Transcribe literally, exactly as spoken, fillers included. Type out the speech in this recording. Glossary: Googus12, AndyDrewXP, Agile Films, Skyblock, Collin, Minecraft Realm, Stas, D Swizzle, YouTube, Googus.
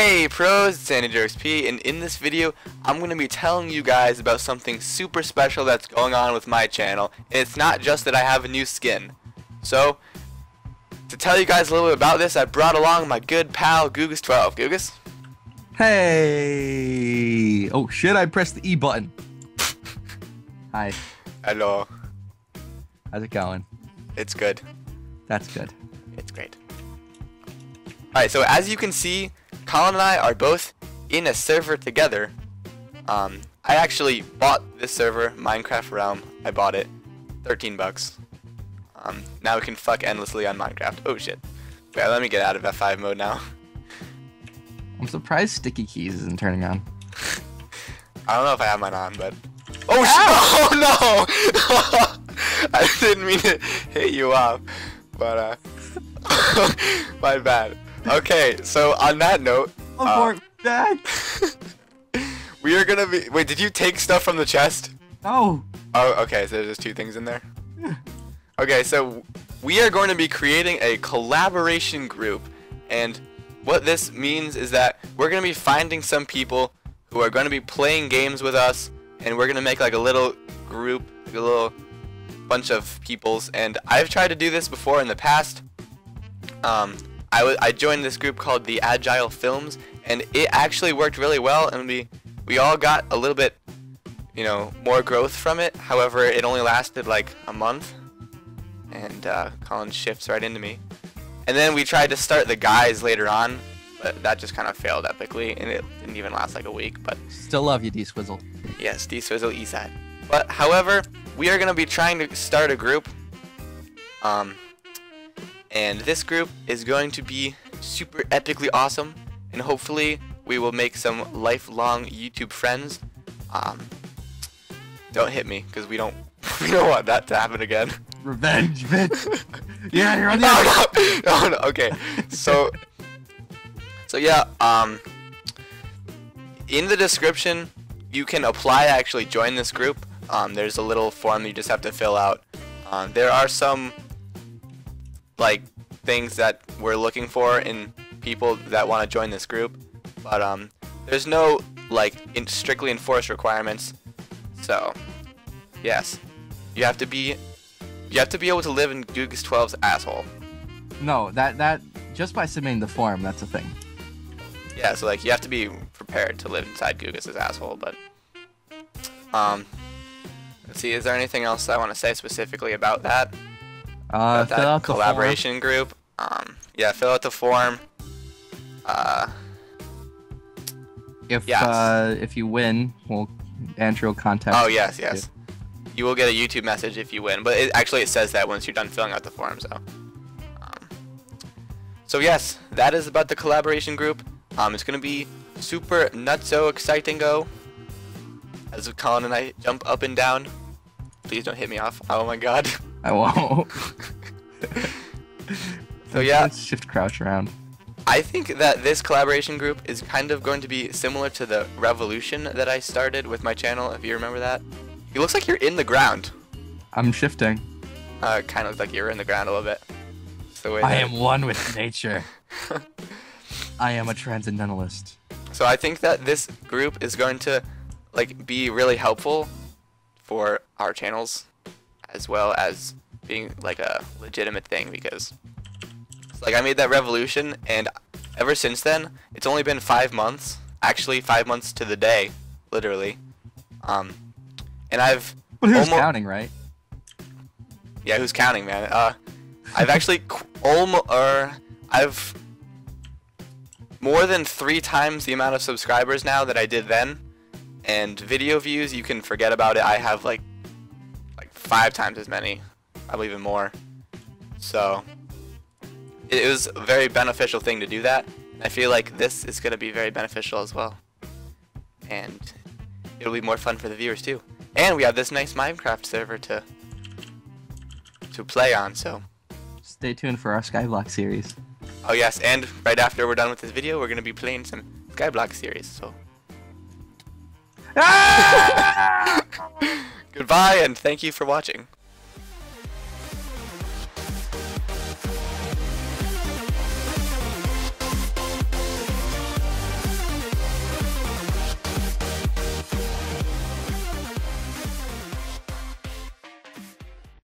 Hey pros, it's AndyDrewXP, and in this video I'm going to be telling you guys about something super special that's going on with my channel, and it's not just that I have a new skin. So, to tell you guys a little bit about this, I brought along my good pal Googus twelve. Googus? Hey! Oh shit, I pressed the E button. Hi. Hello. How's it going? It's good. That's good. It's great. Alright, so as you can see, Collin and I are both in a server together. Um, I actually bought this server, Minecraft Realm. I bought it, thirteen bucks. Um, now we can fuck endlessly on Minecraft. Oh shit! Wait, let me get out of F five mode now. I'm surprised Sticky Keys isn't turning on. I don't know if I have mine on, but oh shit! Oh no! I didn't mean to hit you off, but uh, my bad. Okay, so on that note, uh, we are gonna be. Wait, did you take stuff from the chest? No. Oh, okay. So there's just two things in there. Yeah. Okay, so we are going to be creating a collaboration group, and what this means is that we're gonna be finding some people who are gonna be playing games with us, and we're gonna make like a little group, like a little bunch of peoples. And I've tried to do this before in the past. Um. I, w I joined this group called the Agile Films, and it actually worked really well, and we we all got a little bit, you know, more growth from it. However, it only lasted like a month, and uh, Collin shifts right into me. And then we tried to start the guys later on, but that just kind of failed epically, and it didn't even last like a week. But still love you, D Swizzle. Yes, D Swizzle Eastside. But however, we are gonna be trying to start a group. Um. And this group is going to be super epically awesome, and hopefully we will make some lifelong YouTube friends. Um, don't hit me, because we don't we don't want that to happen again. Revenge, bitch. Yeah, you're on the other. No, no, no, no, okay. So, so yeah. Um, in the description, you can apply to actually join this group. Um, there's a little form you just have to fill out. Um, there are some. Like things that we're looking for in people that want to join this group, but um, there's no like in strictly enforced requirements. So, yes, you have to be, you have to be able to live in Googus twelve's asshole. No, that that just by submitting the form, that's a thing. Yeah, so like you have to be prepared to live inside Googus' asshole. But um, let's see, is there anything else I want to say specifically about that? Uh, fill out the collaboration group. Um, yeah, fill out the form. Uh, if yes. uh, if you win, we'll Andrew will contact. Oh yes, yes. You. you will get a YouTube message if you win, but it, actually it says that once you're done filling out the form. So, um, so yes, that is about the collaboration group. Um, it's gonna be super nutso exciting-go. As Collin and I jump up and down. Please don't hit me off. Oh my god. I won't. So yeah, let's shift crouch around. I think that this collaboration group is kind of going to be similar to the revolution that I started with my channel, if you remember that. It looks like you're in the ground. I'm shifting. Uh, it kind of looks like you're in the ground a little bit. That's the way I am one with nature. I am a transcendentalist. So I think that this group is going to like be really helpful for our channels, as well as being like a legitimate thing, because like I made that revolution, and ever since then it's only been five months, actually five months to the day, literally. Um and I've well, who's counting, right? Yeah, who's counting, man? uh I've actually almost er, I've more than three times the amount of subscribers now that I did then, and video views, you can forget about it. I have like five times as many, probably even more. So it was a very beneficial thing to do that, and I feel like this is going to be very beneficial as well, and it'll be more fun for the viewers too. And we have this nice Minecraft server to to play on, so stay tuned for our Skyblock series. Oh yes, and right after we're done with this video, we're going to be playing some Skyblock series, so goodbye, and thank you for watching.